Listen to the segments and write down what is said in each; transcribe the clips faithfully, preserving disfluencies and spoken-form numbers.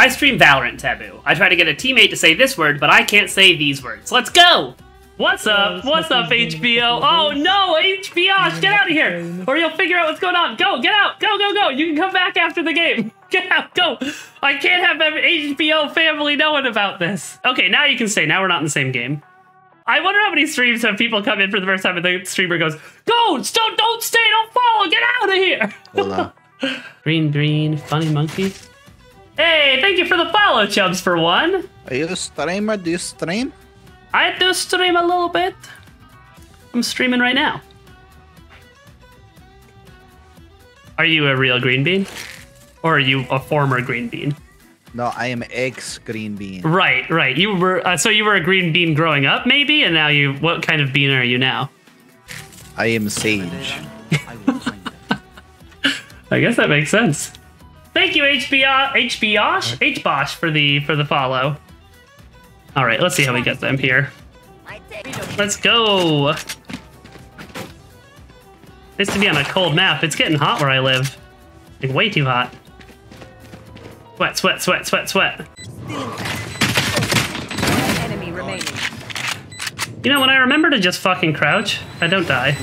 I stream Valorant Taboo. I try to get a teammate to say this word, but I can't say these words. Let's go! What's up? What's up, H B O? Oh no, H B O! Get out of here! Or you'll figure out what's going on. Go, get out! Go, go, go! You can come back after the game. Get out, go! I can't have every H B O family knowing about this. Okay, now you can say, now we're not in the same game. I wonder how many streams have people come in for the first time and the streamer goes, go! Don't, don't stay! Don't follow! Get out of here! Hold on. Green, green, funny monkeys. Hey, thank you for the follow, Chubs, for one. Are you a streamer? Do you stream? I do stream a little bit. I'm streaming right now. Are you a real green bean? Or are you a former green bean? No, I am ex-green bean. Right, right. You were uh, so you were a green bean growing up, maybe? And now you... What kind of bean are you now? I am sage. I guess that makes sense. Thank you, H B O, H B O, H B O S, for the for the follow. All right, let's see how we get them here. Let's go. Nice to be on a cold map. It's getting hot where I live. Like way too hot. Sweat, sweat, sweat, sweat, sweat. Enemy remaining. You know, when I remember to just fucking crouch, I don't die.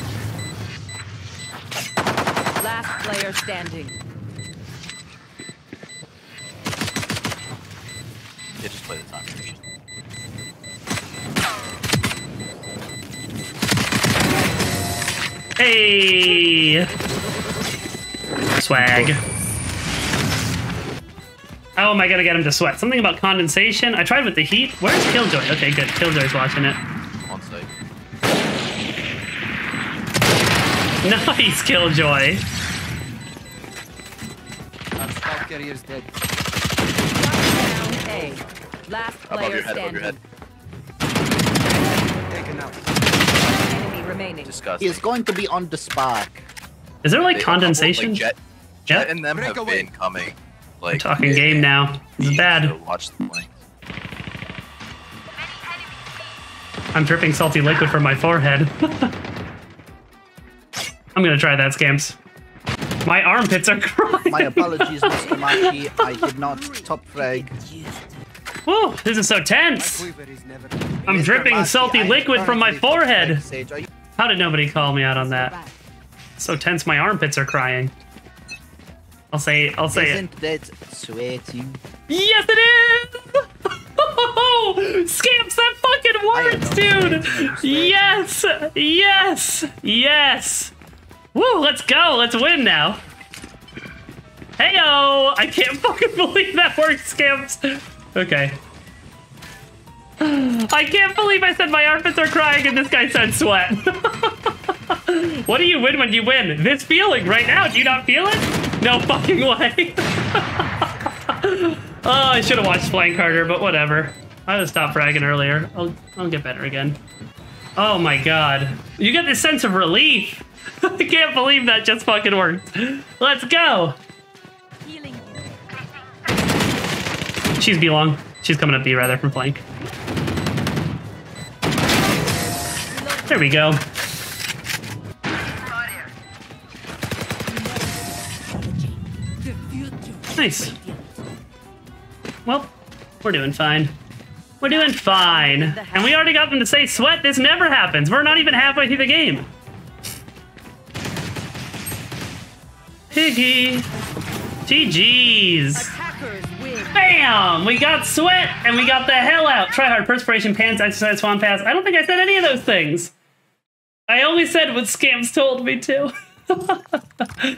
Last player standing. They just play the time machine. Hey! Swag. How am I gonna get him to sweat? Something about condensation? I tried with the heat. Where's Killjoy? Okay, good. Killjoy's watching it. On site. Nice, Killjoy! Our scout carrier's dead. Hey, last player above your head, standing. Above your head. Taken out. Enemy remaining. Disgusting. He is going to be on the spark. Is there like they condensation? Like jet, jet yep. and them Break have away. been coming. Like I'm talking game now. This is bad. Watch the play. I'm dripping salty liquid from my forehead. I'm gonna try that, Scamps. My armpits are crying. My apologies, Mister Maki. I did not top frag. Woo, this is so tense. I'm dripping salty liquid from my forehead. How did nobody call me out on that? So tense, my armpits are crying. I'll say it. I'll say it. Isn't that sweating? Yes, it is. Scamps, that fucking works, dude. Yes, yes, yes. Woo, let's go! Let's win now! Hey-o! I can't fucking believe that worked, Scamps! Okay. I can't believe I said my armpits are crying and this guy said sweat. What do you win when you win? This feeling right now, do you not feel it? No fucking way! Oh, I should've watched Flying Carter, but whatever. I just stopped bragging earlier. I'll, I'll get better again. Oh my god. You get this sense of relief! I can't believe that just fucking worked. Let's go. She's B long. She's coming up B rather from flank. There we go. Nice. Well, we're doing fine. We're doing fine. And we already got them to say sweat. This never happens. We're not even halfway through the game. Piggy. G G's. Bam! We got sweat and we got the hell out. Try hard, perspiration, pants, exercise, swan pass. I don't think I said any of those things. I only said what Scams told me to.